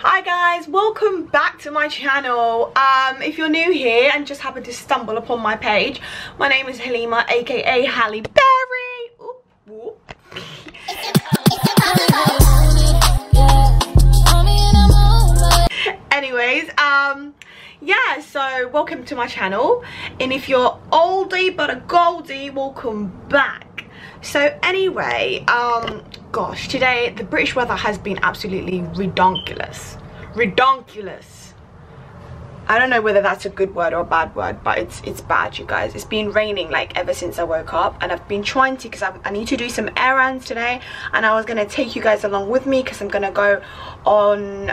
Hi guys, welcome back to my channel. If you're new here and just happen to stumble upon my page, my name is Halima, aka Halle Berry. Oop, whoop. Anyways, yeah, so welcome to my channel, and if you're oldie but a goldie, welcome back. So anyway, gosh, today the British weather has been absolutely redonkulous. Redonkulous. I don't know whether that's a good word or a bad word, but it's bad, you guys. It's been raining like ever since I woke up, and I've been trying to, because I need to do some errands today, and I was going to take you guys along with me because I'm going to go on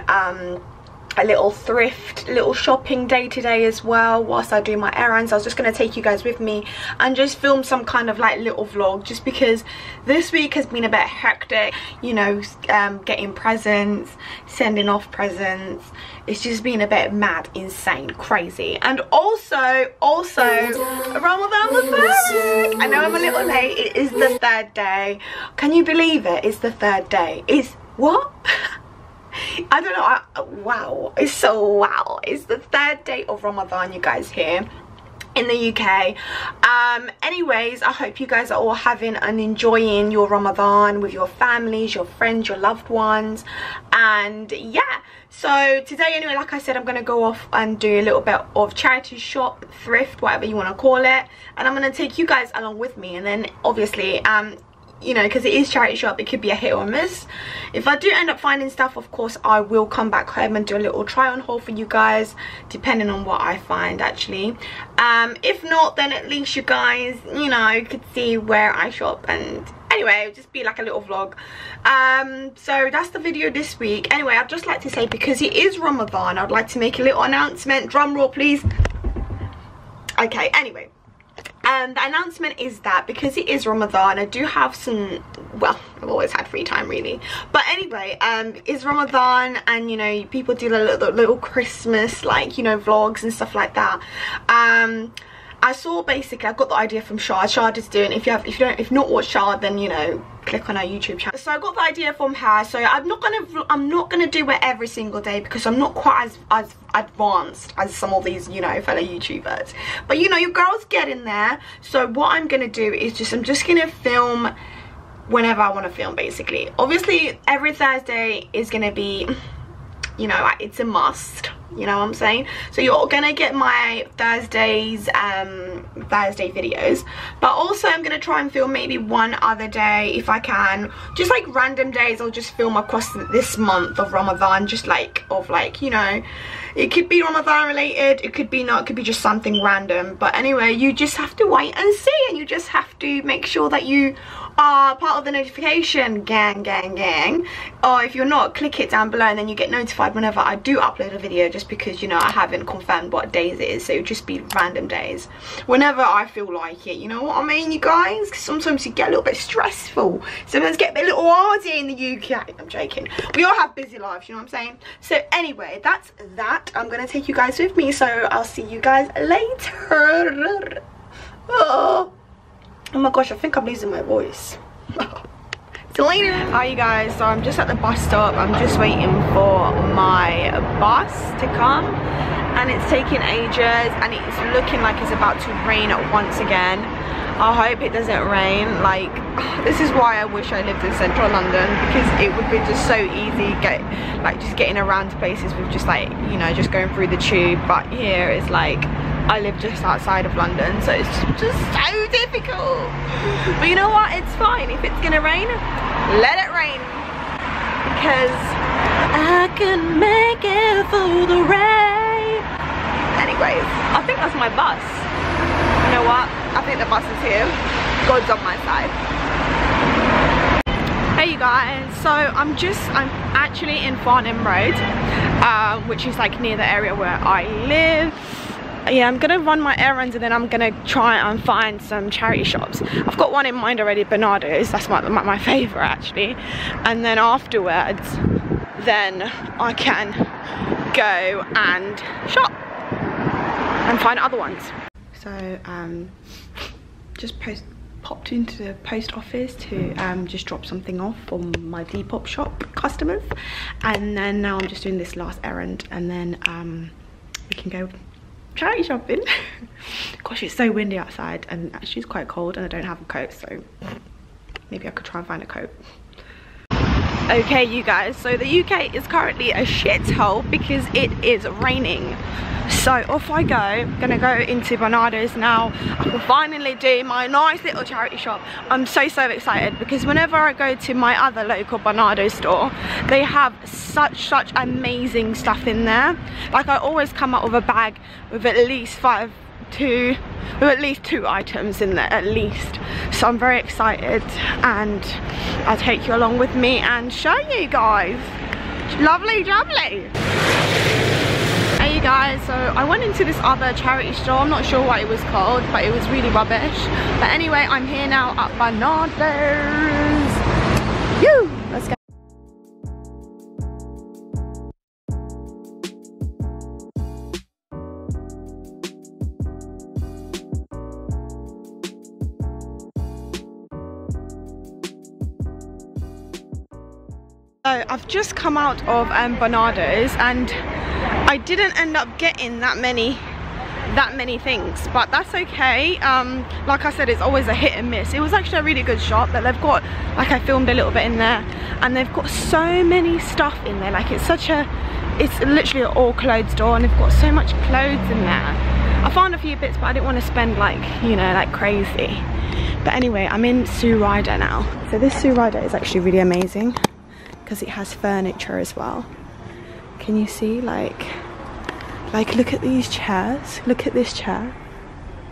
a little thrift, little shopping day today as well whilst I do my errands. I was just going to take you guys with me and just film some kind of like little vlog, just because this week has been a bit hectic, you know, getting presents, sending off presents. It's just been a bit mad, insane, crazy. And also Ramadan Mubarak. I know I'm a little late. It is the third day. Can you believe it? It's the third day. It's what? I don't know, wow, it's so wow. It's the third day of Ramadan, you guys, here in the UK. Anyways, I hope you guys are all having and enjoying your Ramadan with your families, your friends, your loved ones. And yeah, so today, anyway, like I said, I'm going to go off and do a little bit of charity shop, thrift, whatever you want to call it. And I'm going to take you guys along with me, and then obviously, you know, because it is charity shop, it could be a hit or a miss. If I do end up finding stuff, of course, I will come back home and do a little try on haul for you guys, depending on what I find, actually. If not, then at least you guys, you know, could see where I shop. And anyway, it'll just be like a little vlog. So that's the video this week. Anyway, I'd just like to say, because it is Ramadan, I'd like to make a little announcement. Drum roll, please. Okay, anyway. The announcement is that because it is Ramadan, I do have some, well, I've always had free time really, but anyway, it's Ramadan, and you know, people do the little Christmas, like, you know, vlogs and stuff like that. I saw, basically, I got the idea from Shahd. Shahd is doing, if you've not watched Shahd, then, you know, click on her YouTube channel. So I got the idea from her. So I'm not gonna do it every single day, because I'm not quite as advanced as some of these, you know, fellow YouTubers. But you know, you girls get in there. So what I'm gonna do is I'm just gonna film whenever I wanna film, basically. Obviously, every Thursday is gonna be, you know, it's a must. You know what I'm saying? So you're gonna get my Thursday videos, but also I'm gonna try and film maybe one other day if I can, just like random days. I'll just film across this month of Ramadan, just like you know, it could be Ramadan related, it could be not, it could be just something random. But anyway, you just have to wait and see, and you just have to make sure that you are part of the notification gang, or if you're not, click it down below, and then you get notified whenever I do upload a video, just because, you know, I haven't confirmed what days it is, so it'll just be random days whenever I feel like it. You know what I mean, you guys? Because sometimes you get a little bit stressful, sometimes get a little hard in the UK. I'm joking, we all have busy lives, you know what I'm saying? So anyway, that's that. I'm gonna take you guys with me, so I'll see you guys later. Oh my gosh, I think I'm losing my voice. So later. Hi you guys, so I'm just at the bus stop. I'm just waiting for my bus to come, and it's taking ages, and it's looking like it's about to rain once again. I hope it doesn't rain. Like, this is why I wish I lived in central London, because it would be just so easy getting around to places with just like, you know, just going through the tube. But here it's like, I live just outside of London, so it's just so difficult. But you know what, it's fine. If it's gonna rain, let it rain, because I can make it through the rain. Anyways, I think that's my bus. You know what, I think the bus is here. God's on my side. Hey you guys, so I'm actually in Farnham Road, which is like near the area where I live. Yeah, I'm gonna run my errands, and then I'm gonna try and find some charity shops. I've got one in mind already, Barnardo's. That's my favorite, actually. And then afterwards, then I can go and shop and find other ones. So just post popped into the post office to just drop something off for my Depop shop customers, and then now I'm just doing this last errand, and then we can go charity shopping. Gosh, it's so windy outside, and actually it's quite cold, and I don't have a coat, so maybe I could try and find a coat. Okay, you guys, so the UK is currently a shithole because it is raining. So off I go. I'm gonna go into Barnardo's now. I can finally do my nice little charity shop. I'm so excited because whenever I go to my other local Barnardo's store, they have such amazing stuff in there. Like, I always come out with a bag with at least two items in there at least. So I'm very excited, and I'll take you along with me and show you guys. Lovely. Hey you guys, so I went into this other charity store. I'm not sure what it was called, but it was really rubbish. But anyway, I'm here now at Barnardo's. You, let's go. So I've just come out of Barnardo's, and I didn't end up getting that many things, but that's okay. Like I said, it's always a hit and miss. It was actually a really good shop that they've got. Like, I filmed a little bit in there, and they've got so many stuff in there. Like, it's literally an all clothes store, and they've got so much clothes in there. I found a few bits, but I didn't want to spend like crazy. But anyway, I'm in Sue Ryder now. So this Sue Ryder is actually really amazing because it has furniture as well. Can you see, like look at these chairs. Look at this chair,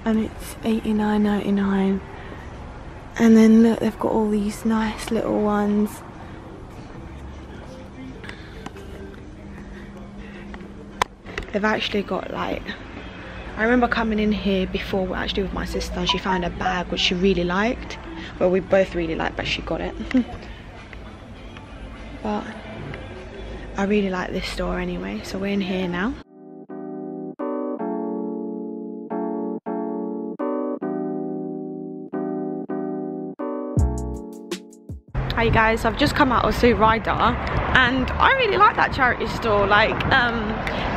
and it's $89.99. And then look, they've got all these nice little ones. They've actually got like, I remember coming in here before, actually with my sister, and she found a bag which she really liked. Well, we both really liked, but she got it. But I really like this store anyway, so we're in here now. Hi guys, I've just come out of Sue Ryder, and I really like that charity store. Like,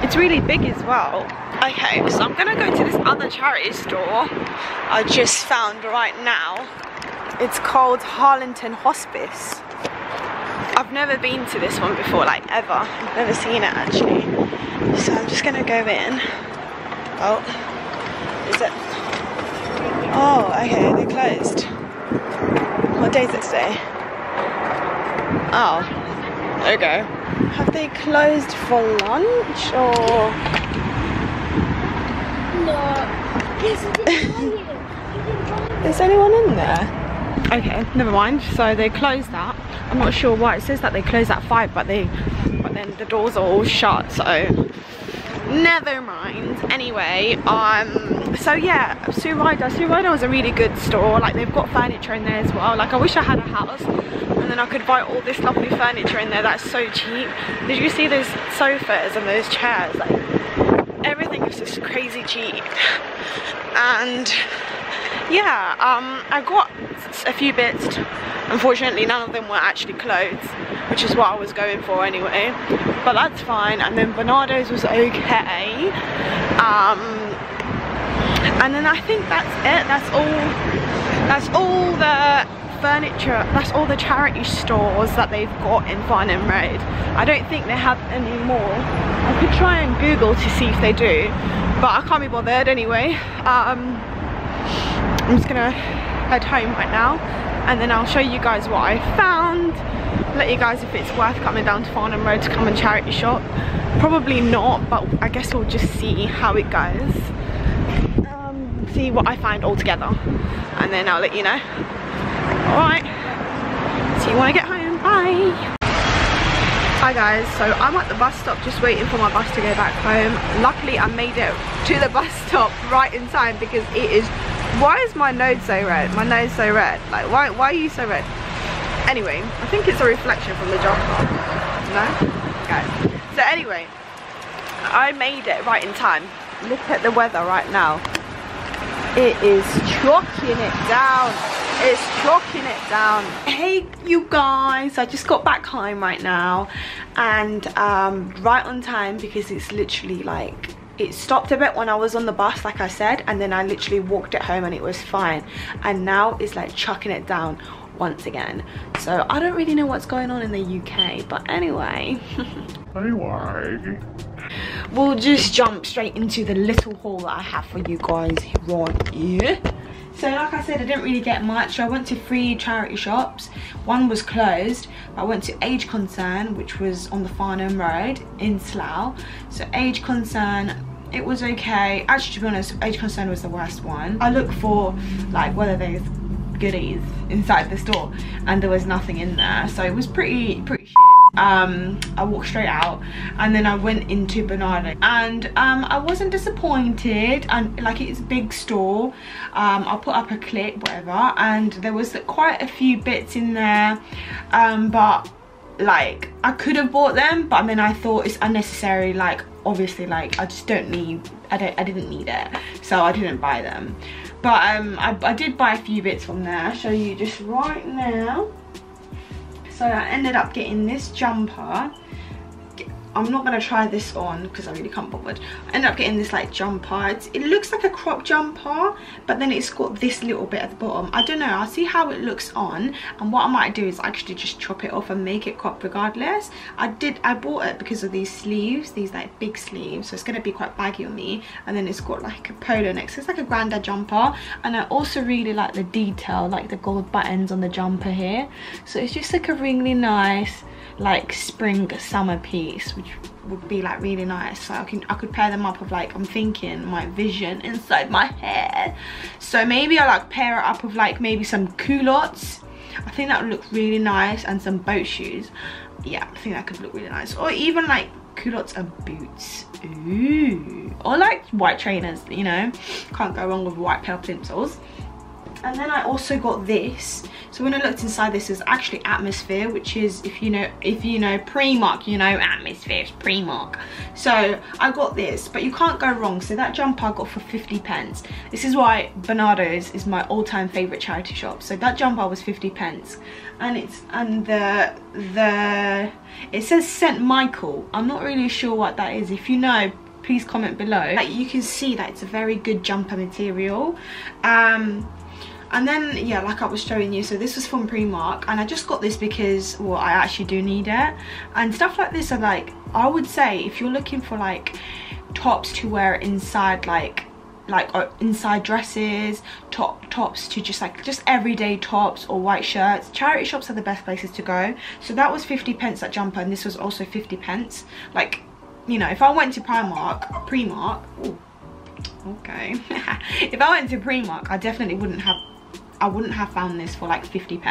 it's really big as well. Okay, so I'm gonna go to this other charity store I just found right now. It's called Thames Hospice. I've never been to this one before, like ever. I've never seen it actually. So I'm just gonna go in. Oh, is it? Oh, okay, they're closed. What day is it today? Oh, okay. Have they closed for lunch or? No. Is anyone in there? Okay, never mind. So they closed that. I'm not sure why it says that they closed at 5, but then the doors are all shut, so never mind. Anyway, so yeah, Sue Ryder. Sue Ryder was a really good store. Like, they've got furniture in there as well. Like, I wish I had a house, and then I could buy all this lovely furniture in there that's so cheap. Did you see those sofas and those chairs? Like, everything is just crazy cheap. And yeah, I got a few bits. Unfortunately, none of them were actually clothes, which is what I was going for anyway, but that's fine. And then Barnardo's was okay, and then I think that's it. That's all the furniture, that's all the charity stores that they've got in Farnham Road. I don't think they have any more. I could try and Google to see if they do, but I can't be bothered anyway. I'm just gonna head home right now, and then I'll show you guys what I found. Let you guys if it's worth coming down to Farnham Road to come and charity shop. Probably not, but I guess we'll just see how it goes. See what I find all together, and then I'll let you know. Alright, see you when I get home. Bye! Hi guys, so I'm at the bus stop just waiting for my bus to go back home. Luckily I made it to the bus stop right in time because it is... Why is my nose so red? My nose so red. Like, why are you so red? Anyway, I think it's a reflection from the job. No? Okay. So anyway, I made it right in time. Look at the weather right now. It is chucking it down. is clocking it down. Hey you guys, I just got back home right now, and right on time, because it's literally like, it stopped a bit when I was on the bus, like I said, and then I literally walked it home and it was fine. And now it's like chucking it down once again. So I don't really know what's going on in the UK, but anyway. Anyway. We'll just jump straight into the little haul that I have for you guys right here. So like I said, I didn't really get much. So I went to 3 charity shops. One was closed. I went to Age Concern, which was on the Farnham Road in Slough. So Age Concern, it was okay. Actually, to be honest, Age Concern was the worst one. I looked for like one of those goodies inside the store, and there was nothing in there. So it was pretty shit. I walked straight out, and then I went into Barnardo's, and I wasn't disappointed. And like, it's a big store, I'll put up a clip, whatever, and there was quite a few bits in there, but like, I could have bought them, but then I thought it's unnecessary. Like, obviously, like, I just don't need, I didn't need it, so I didn't buy them. But I did buy a few bits from there. I'll show you just right now. So I ended up getting this jumper. I'm not going to try this on because I really can't bother. I ended up getting this like jumper. It looks like a crop jumper, but then it's got this little bit at the bottom. I don't know. I'll see how it looks on. And what I might do is actually just chop it off and make it crop regardless. I bought it because of these sleeves, these like big sleeves. So it's going to be quite baggy on me. And then it's got like a polo neck. So it's like a granddad jumper. And I also really like the detail, like the gold buttons on the jumper here. So it's just like a really nice like spring summer piece, which would be like really nice. So I could pair them up with like, I'm thinking my vision inside my hair, so maybe I like pair it up with like maybe some culottes. I think that would look really nice, and some boat shoes. Yeah, I think that could look really nice. Or even like culottes and boots. Ooh, or like white trainers, you know, can't go wrong with white pair of plimsolls. And then I also got this. So when I looked inside, this is actually Atmosphere, which is, if you know Primark, you know Atmosphere is Primark. So I got this, but you can't go wrong. So that jumper I got for 50p. This is why Barnardo's is my all-time favorite charity shop. So that jumper was 50p, and it's, and it says St. Michael. I'm not really sure what that is. If you know, please comment below. Like, you can see that it's a very good jumper material. And then, yeah, like I was showing you, so this was from Primark, and I just got this because, well, I actually do need it. And stuff like this are like, I would say, if you're looking for like tops to wear inside like inside dresses, tops to just everyday tops or white shirts, charity shops are the best places to go. So that was 50p, that jumper, and this was also 50p. Like, you know, if I went to Primark, ooh, okay. If I went to Primark, I definitely wouldn't have, I wouldn't have found this for like 50p.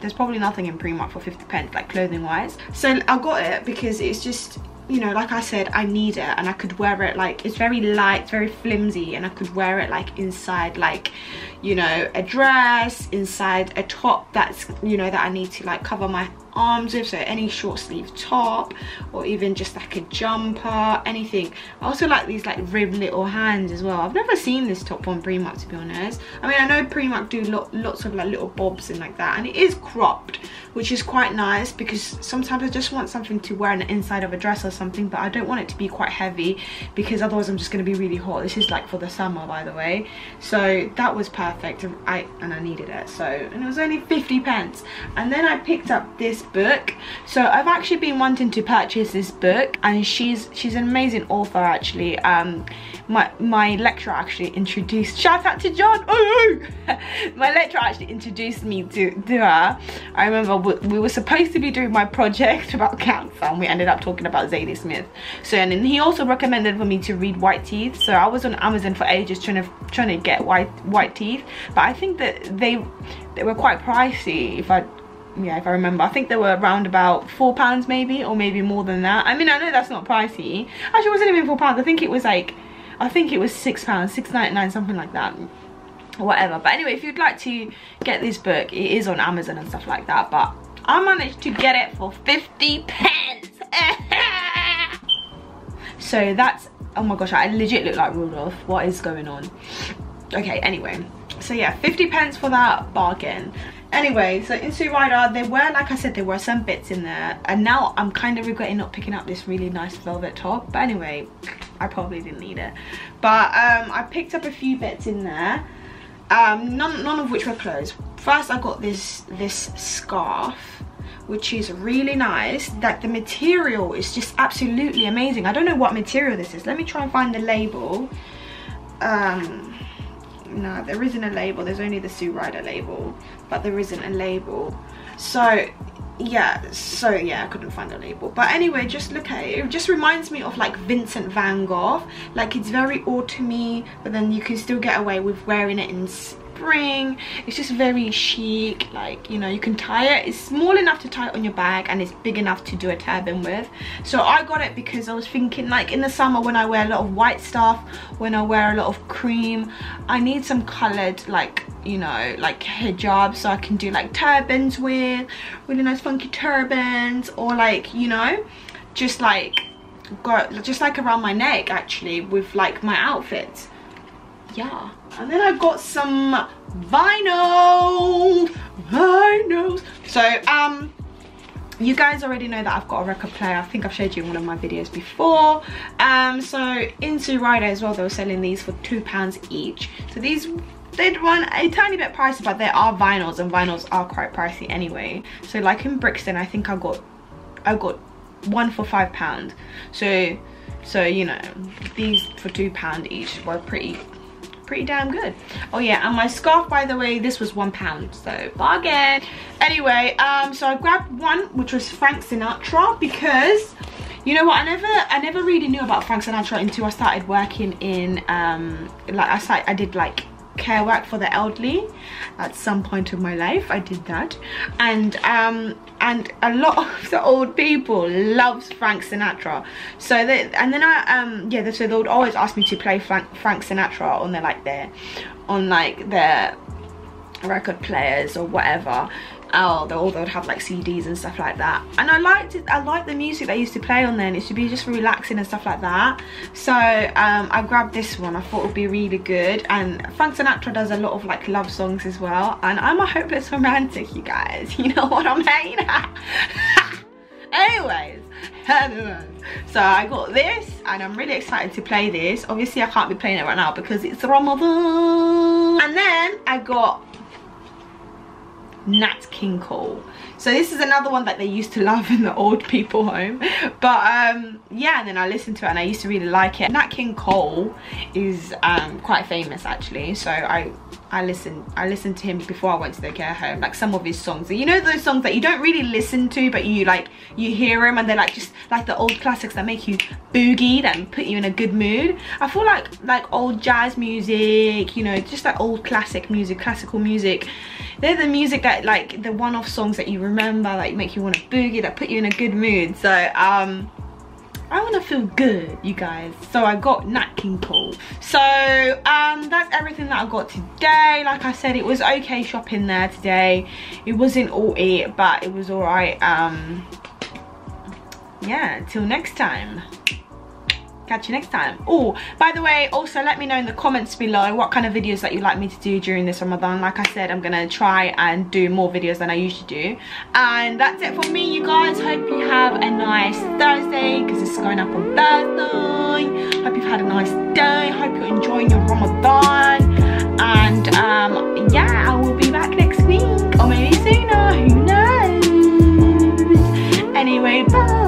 There's probably nothing in Primark for 50p, like clothing wise. So I got it because it's just, you know, like I said, I need it, and I could wear it like, it's very light, very flimsy, and I could wear it like inside, like, you know, a dress, inside a top that's, you know, that I need to like cover my arms with, so any short sleeve top, or even just like a jumper, anything. I also like these like ribbed little hands as well. I've never seen this top on Primark, to be honest. I mean, I know Primark do lots of like little bobs and like that, and it is cropped, which is quite nice, because sometimes I just want something to wear on the inside of a dress or something, but I don't want it to be quite heavy, because otherwise I'm just going to be really hot. This is like for the summer, by the way. So that was perfect, and I needed it. So, and it was only 50p. And then I picked up this book. So I've actually been wanting to purchase this book, and she's an amazing author, actually. My lecturer actually introduced, shout out to John. Oh, my lecturer actually introduced me to her. I remember we were supposed to be doing my project about cancer, and we ended up talking about Zadie Smith. So, and then he also recommended for me to read White Teeth. So I was on Amazon for ages trying to get White Teeth, but I think that they were quite pricey, if I remember. I think they were around about £4 maybe, or maybe more than that. I mean, I know that's not pricey. Actually, it wasn't even £4. I think it was like, I think it was £6, £6.99, something like that, or whatever. But anyway, if you'd like to get this book, it is on Amazon and stuff like that. But I managed to get it for 50p. So that's, oh my gosh, I legit look like Rudolph. What is going on? Okay, anyway. So yeah, 50 pence for that bargain. Anyway, so in Sue Ryder, there were, like I said, there were some bits in there, and now I'm kind of regretting not picking up this really nice velvet top, but anyway, I probably didn't need it. But I picked up a few bits in there, none of which were clothes. First, I got this scarf, which is really nice. Like, the material is just absolutely amazing. I don't know what material this is. Let me try and find the label. No, there isn't a label. There's only the Sue Ryder label, but there isn't a label. So yeah, I couldn't find a label. But anyway, just look at it. It just reminds me of like Vincent Van Gogh. Like, it's very autumny, but then you can still get away with wearing it in spring. It's just very chic. Like, you know, you can tie it. It's small enough to tie it on your bag, and it's big enough to do a turban with. So I got it because I was thinking, like, in the summer when I wear a lot of white stuff, when I wear a lot of cream, I need some coloured, like, you know, like hijab, so I can do like turbans with, really nice funky turbans, or like, you know, just like around my neck, actually, with like my outfits. Yeah. And then I got some vinyls. So you guys already know that I've got a record player. I think I've showed you in one of my videos before. So in Sue Ryder as well, they were selling these for £2 each. So these did run a tiny bit pricey, but they are vinyls, and vinyls are quite pricey anyway. So like in Brixton, I think I got one for £5. So you know, these for £2 each were pretty damn good. Oh yeah, and my scarf, by the way, this was £1, so bargain. Anyway, so I grabbed one, which was Frank Sinatra, because you know what, I never really knew about Frank Sinatra until I started working in I did like care work for the elderly at some point of my life. I did that, and a lot of the old people loves Frank Sinatra, so they, and then yeah, so they would always ask me to play Frank Sinatra on their record players or whatever. Oh, they would have like CDs and stuff like that, and I liked it. I liked the music they used to play on there, and it should be just relaxing and stuff like that. So I grabbed this one. I thought it would be really good, and Frank Sinatra does a lot of like love songs as well, and I'm a hopeless romantic, you guys, you know what I mean? Anyways, so I got this, and I'm really excited to play this. Obviously I can't be playing it right now because it's Ramadan. And then I got Nat King Cole. So this is another one that they used to love in the old people home, but yeah, and then I listened to it and I used to really like it. Nat King Cole is quite famous, actually, so I listened to him before I went to the care home, like some of his songs. You know those songs that you don't really listen to, but you like, you hear them and they're like just like the old classics that make you boogie, that put you in a good mood. I feel like old jazz music, you know, just like old classic music, classical music. They're the music that, like, the one-off songs that you remember, like make you want to boogie, that put you in a good mood. So I want to feel good, you guys, so I got Nat King Cole. So that's everything that I got today. Like I said, it was okay shopping there today. It wasn't all it, but it was all right. Yeah, till next time, catch you next time. Oh, by the way, also let me know in the comments below what kind of videos that you'd like me to do during this Ramadan. Like I said, I'm gonna try and do more videos than I usually do. And that's it for me, you guys. Hope you have a nice Thursday, because it's going up on Thursday. Hope you've had a nice day. Hope you're enjoying your Ramadan. And yeah, I will be back next week, or maybe sooner, who knows. Anyway, bye.